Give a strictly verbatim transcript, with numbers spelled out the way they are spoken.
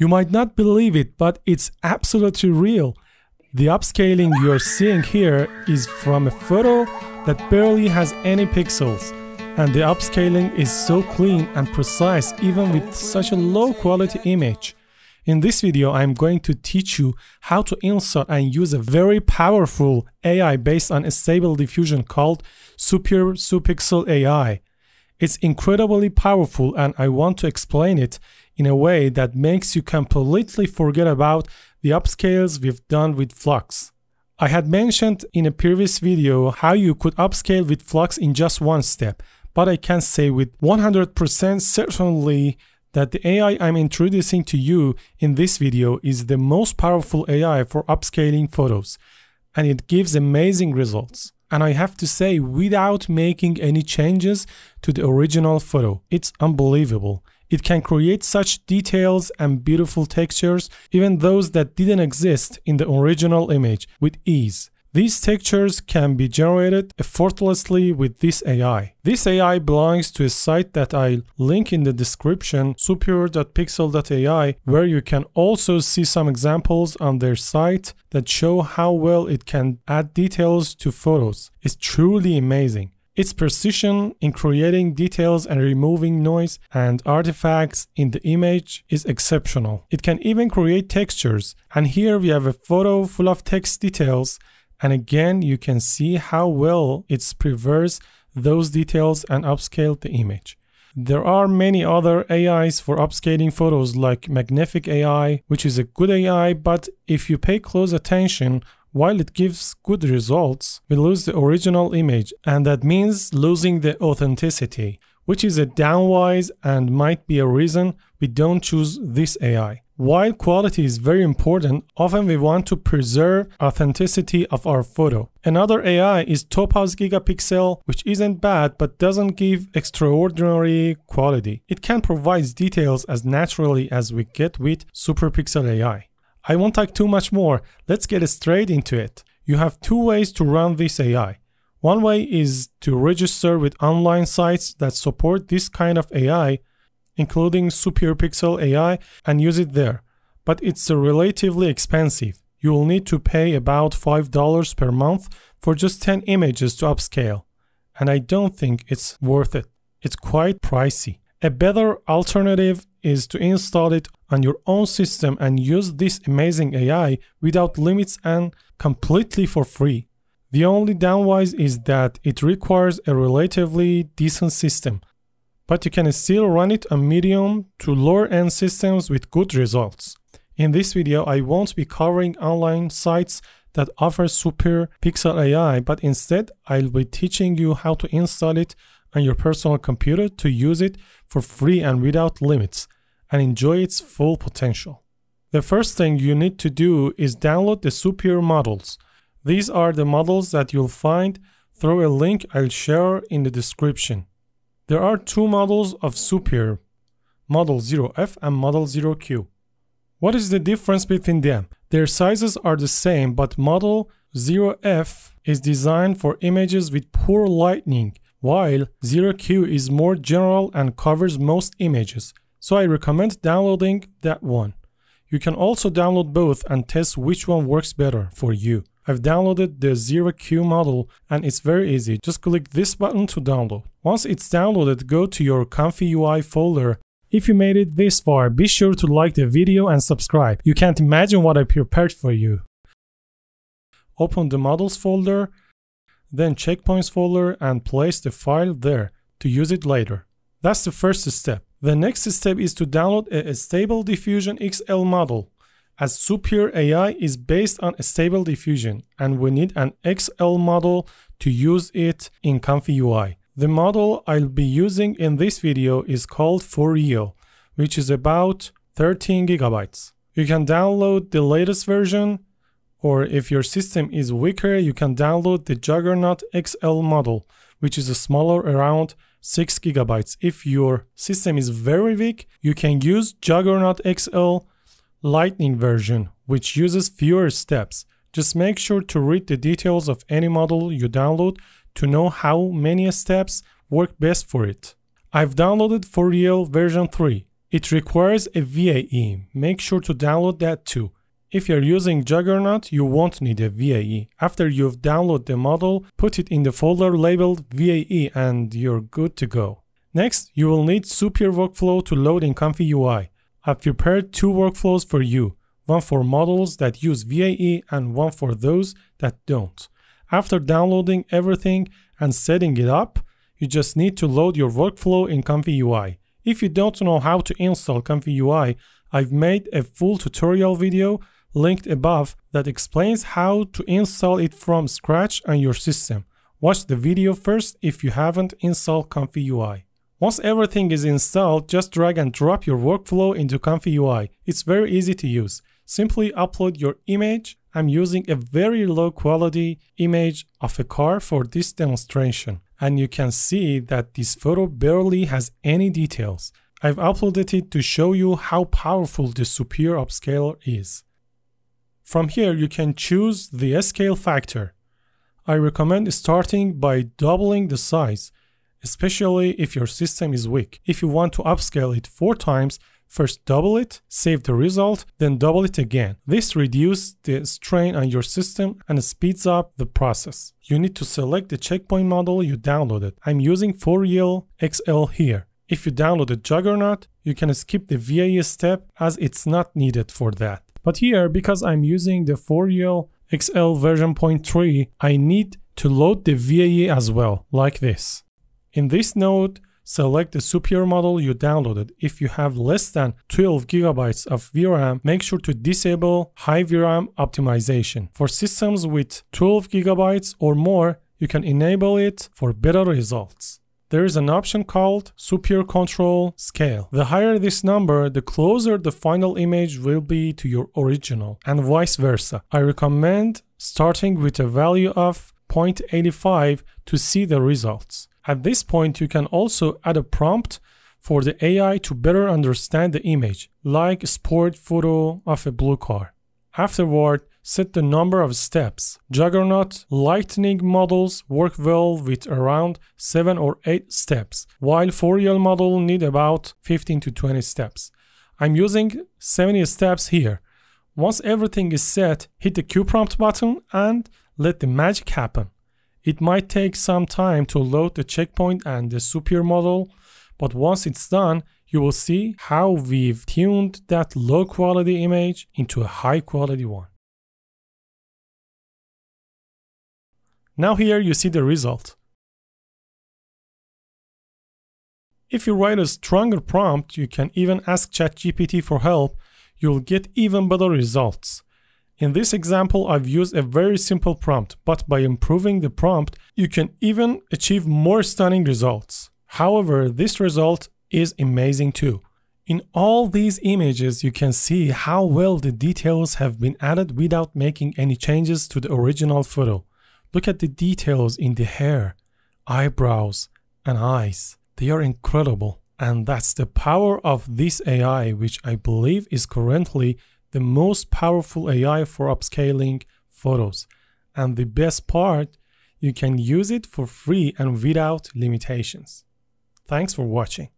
You might not believe it, but it's absolutely real. The upscaling you're seeing here is from a photo that barely has any pixels, and the upscaling is so clean and precise even with such a low quality image. In this video, I'm going to teach you how to insert and use a very powerful A I based on a stable diffusion called SUPIR Superpixel A I. It's incredibly powerful, and I want to explain it in a way that makes you completely forget about the upscales we've done with Flux. I had mentioned in a previous video how you could upscale with Flux in just one step, but I can say with one hundred percent certainly that the A I I'm introducing to you in this video is the most powerful A I for upscaling photos, and it gives amazing results. And I have to say, without making any changes to the original photo, it's unbelievable. It can create such details and beautiful textures, even those that didn't exist in the original image, with ease. These textures can be generated effortlessly with this A I. This A I belongs to a site that I link in the description, supir dot pixel dot A I, where you can also see some examples on their site that show how well it can add details to photos. It's truly amazing. Its precision in creating details and removing noise and artifacts in the image is exceptional. It can even create textures. And here we have a photo full of text details. And again, you can see how well it's preserves those details and upscaled the image. There are many other A Is for upscaling photos like Magnific A I, which is a good A I, but if you pay close attention, while it gives good results, we lose the original image, and that means losing the authenticity, which is a downwise and might be a reason we don't choose this A I. While quality is very important, often we want to preserve authenticity of our photo. Another A I is Topaz Gigapixel, which isn't bad but doesn't give extraordinary quality. It can provide details as naturally as we get with Superpixel A I. I won't talk too much more, let's get straight into it. You have two ways to run this A I. One way is to register with online sites that support this kind of A I, including Superpixel A I, and use it there, but it's relatively expensive. You will need to pay about five dollars per month for just ten images to upscale, and I don't think it's worth it. It's quite pricey. A better alternative is to install it on your own system and use this amazing A I without limits and completely for free. The only downside is that it requires a relatively decent system, but you can still run it on medium to lower end systems with good results. In this video, I won't be covering online sites that offer Superpixel A I, but instead I'll be teaching you how to install it on your personal computer to use it for free and without limits and enjoy its full potential. The first thing you need to do is download the SUPIR models. These are the models that you'll find through a link I'll share in the description. There are two models of SUPIR, Model zero F and Model zero Q. What is the difference between them? Their sizes are the same, but Model zero F is designed for images with poor lighting, while zero Q is more general and covers most images, so I recommend downloading that one. You can also download both and test which one works better for you. I've downloaded the zero Q model and it's very easy. Just click this button to download. Once it's downloaded, go to your ComfyUI folder. If you made it this far, be sure to like the video and subscribe. You can't imagine what I prepared for you. Open the models folder, then checkpoints folder, and place the file there to use it later. That's the first step. The next step is to download a Stable Diffusion X L model, as SUPIR A I is based on Stable Diffusion and we need an X L model to use it in ComfyUI. The model I'll be using in this video is called ForReal, which is about thirteen gigabytes. You can download the latest version, or if your system is weaker, you can download the Juggernaut X L model, which is smaller, around six gigabytes. If your system is very weak, you can use Juggernaut X L Lightning version, which uses fewer steps. Just make sure to read the details of any model you download to know how many steps work best for it. I've downloaded ForReal version three, It requires a V A E, make sure to download that too. If you're using Juggernaut, you won't need a V A E. After you've downloaded the model, put it in the folder labeled V A E and you're good to go. Next, you will need SUPIR workflow to load in ComfyUI. I've prepared two workflows for you, one for models that use V A E and one for those that don't. After downloading everything and setting it up, you just need to load your workflow in ComfyUI. If you don't know how to install ComfyUI, I've made a full tutorial video linked above that explains how to install it from scratch on your system. Watch the video first if you haven't installed ComfyUI. Once everything is installed, just drag and drop your workflow into ComfyUI. It's very easy to use. Simply upload your image. I'm using a very low quality image of a car for this demonstration, and you can see that this photo barely has any details. I've uploaded it to show you how powerful the SUPIR upscaler is. From here, you can choose the scale factor. I recommend starting by doubling the size, especially if your system is weak. If you want to upscale it four times, first double it, save the result, then double it again. This reduces the strain on your system and speeds up the process. You need to select the checkpoint model you downloaded. I'm using ForReal X L here. If you downloaded Juggernaut, you can skip the V A E step as it's not needed for that. But here, because I'm using the ForReal X L version zero point three, I need to load the V A E as well, like this. In this node, select the SUPIR model you downloaded. If you have less than twelve gigabytes of V RAM, make sure to disable high V RAM optimization. For systems with twelve gigabytes or more, you can enable it for better results. There is an option called SUPIR Control Scale. The higher this number, the closer the final image will be to your original, and vice versa. I recommend starting with a value of zero point eight five to see the results. At this point, you can also add a prompt for the A I to better understand the image, like a sport photo of a blue car. Afterward, set the number of steps. Juggernaut Lightning models work well with around seven or eight steps, while ForReal model need about fifteen to twenty steps. I'm using seventy steps here. Once everything is set, hit the Q prompt button and let the magic happen. It might take some time to load the checkpoint and the SUPIR model, but once it's done, you will see how we've tuned that low-quality image into a high-quality one. Now here you see the result. If you write a stronger prompt, you can even ask ChatGPT for help. You'll get even better results. In this example, I've used a very simple prompt, but by improving the prompt, you can even achieve more stunning results. However, this result is amazing too. In all these images, you can see how well the details have been added without making any changes to the original photo. Look at the details in the hair, eyebrows, and eyes. They are incredible. And that's the power of this A I, which I believe is currently the most powerful A I for upscaling photos. And the best part, you can use it for free and without limitations. Thanks for watching.